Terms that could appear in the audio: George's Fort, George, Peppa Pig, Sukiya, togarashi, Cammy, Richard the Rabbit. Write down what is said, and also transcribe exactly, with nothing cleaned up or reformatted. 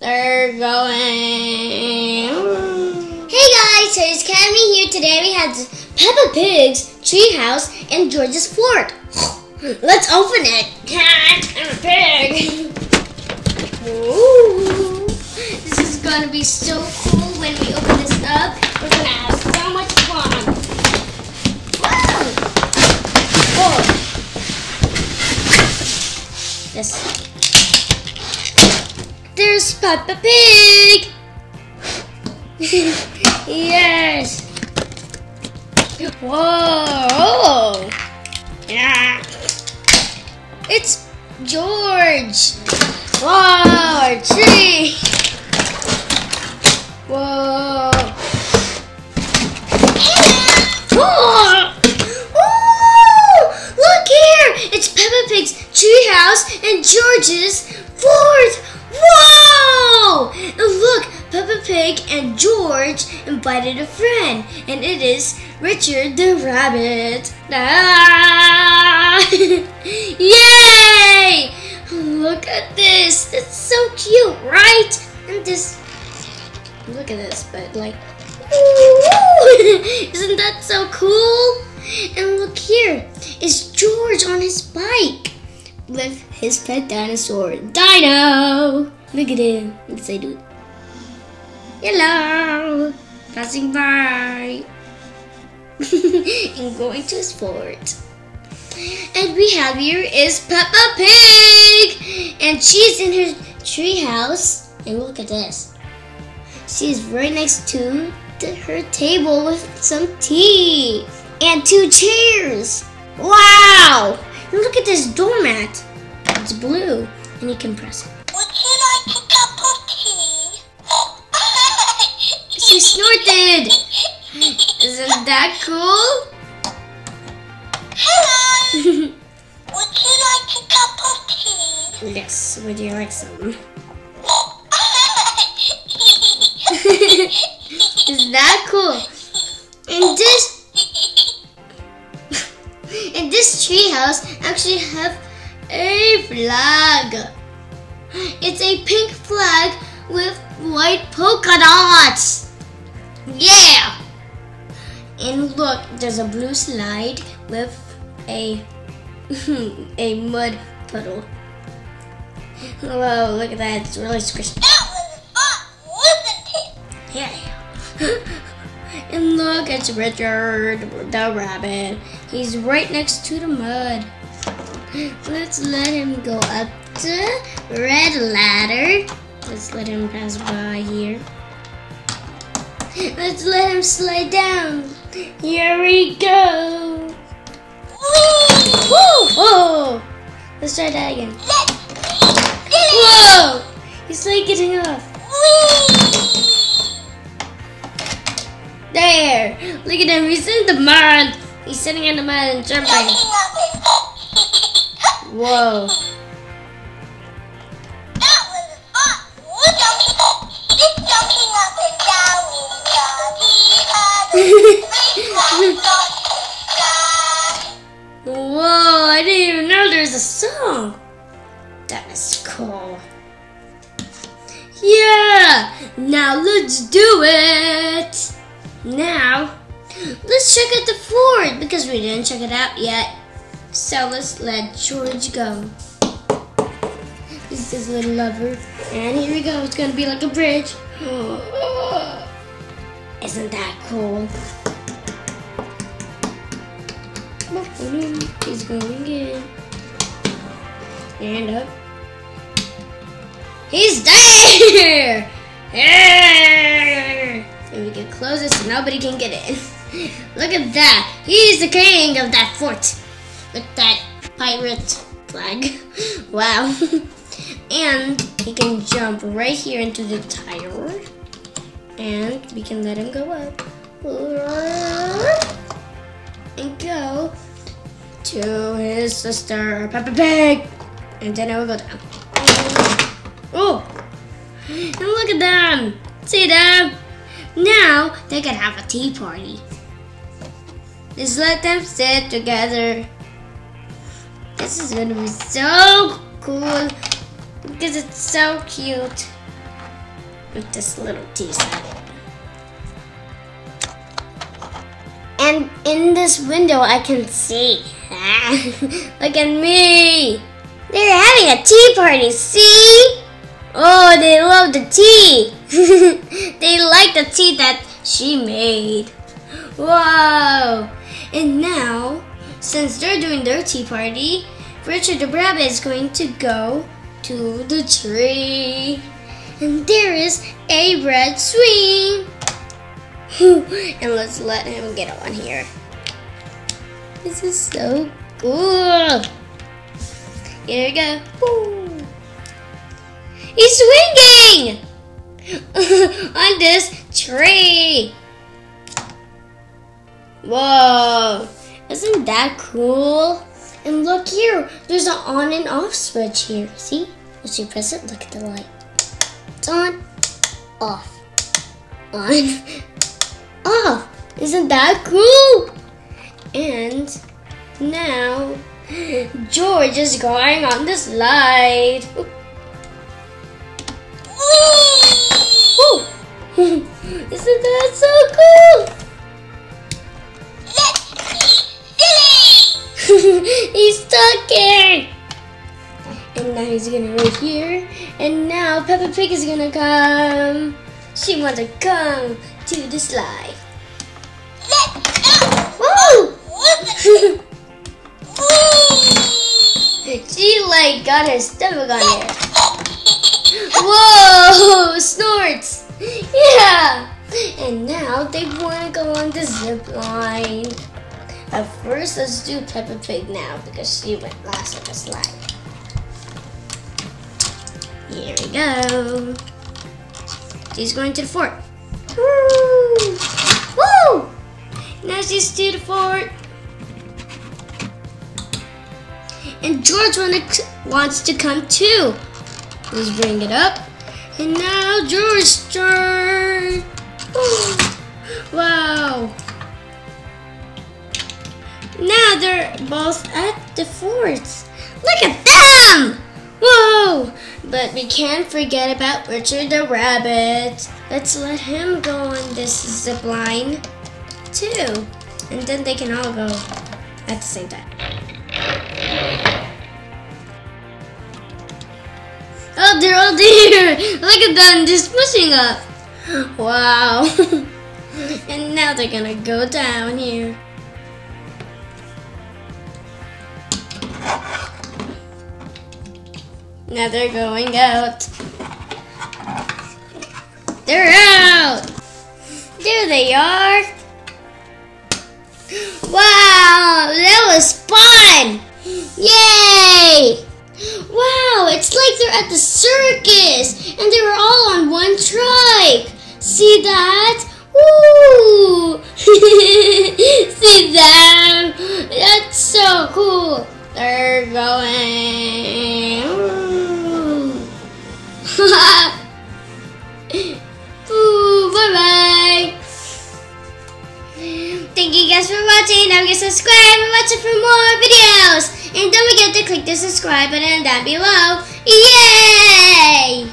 They're going. Hey guys, so it's Cammy here. Today we had Peppa Pig's treehouse and George's fort. Let's open it. Cat and pig. Ooh. This is gonna be so cool when we open this up. We're gonna have so much fun. Whoa. Whoa. Yes. There's Peppa Pig! Yes! Whoa! Yeah! It's George! Whoa! Our tree! Whoa! Oh. Oh! Look here! It's Peppa Pig's treehouse and George's fort! Whoa! Look, Peppa Pig and George invited a friend, and it is Richard the Rabbit. Ah! Yay! Look at this. It's so cute, right? And this. Look at this, but like. Isn't that so cool? And look here. It's George on his bike with his pet dinosaur, Dino! Look at him. Let's say, dude. Hello! Passing by. And going to his fort. And we have here is Peppa Pig! And she's in her treehouse. And look at this. She's right next to her table with some tea. And two chairs. Wow! And look at this doormat. It's blue. And you can press it. Would you like a cup of tea? She snorted! Isn't that cool? Hello! Would you like a cup of tea? Yes, would you like some? Isn't that cool? And this And this treehouse actually have a flag. It's a pink flag with white polka dots. Yeah! And look, there's a blue slide with a a mud puddle. Whoa, look at that. It's really squishy. That was fun, wasn't it? Yeah. And look, it's Richard the Rabbit. He's right next to the mud. Let's let him go up the red ladder. Let's let him pass by here. Let's let him slide down. Here we go. Whee! Whoa! Whoa! Let's try that again. Let's whoa! He's like getting off. Whee! There! Look at him, he's in the mud! He's sitting in the mud and jumping. Whoa. That was fun! Whoa, I didn't even know there's a song. That is cool. Yeah! Now let's do it! Now, let's check out the fort because we didn't check it out yet. So let's let George go. This is his little lover. And here we go. It's going to be like a bridge. Oh. Isn't that cool? He's going in. And up. He's there! Yeah! And we can close it so nobody can get in. Look at that. He's the king of that fort. With that pirate flag. Wow. And he can jump right here into the tower. And we can let him go up. And go to his sister, Peppa Pig. And then I will go down. Oh. And look at them. See them? Now, they can have a tea party. Just let them sit together. This is going to be so cool because it's so cute. with this little teaser. And in this window I can see. Look at me! They're having a tea party, see? Oh, they love the tea! They like the tea that she made. Wow! And now, since they're doing their tea party, Richard the Rabbit is going to go to the tree. And there is a red swing. And let's let him get on here. This is so cool. Here we go. Woo. He's swinging on this tree. Whoa. Isn't that cool? And look here, there's an on and off switch here. See? Once you press it, look at the light. It's on, off, on, off. Isn't that cool? And now George is going on the slide. Ooh. Ooh. Isn't that so cool? He's talking! And now he's gonna right here. And now Peppa Pig is gonna come. She wants to come to the slide. Woo! She like got her stomach on there. Whoa! Snorts! Yeah! And now they wanna go on the zip line. But first, let's do Peppa Pig now because she went last on the slide. Here we go. She's going to the fort. Woo! Woo! Now she's to the fort. And George wanna, wants to come too. Let's bring it up. And now George's turn. Wow. Now they're both at the forts. Look at them! Whoa! But we can't forget about Richard the Rabbit. Let's let him go on this zip line too. And then they can all go at the same time. Oh, they're all there! Look at them, just pushing up. Wow. And now they're gonna go down here. Now they're going out. They're out! There they are! Wow! That was fun! Yay! Wow! It's like they're at the circus! And they were all on one trike! See that? Woo! See that? That's so cool! They're going... Ooh, bye bye. Thank you guys for watching. Don't forget to subscribe and watch it for more videos. And don't forget to click the subscribe button down below. Yay!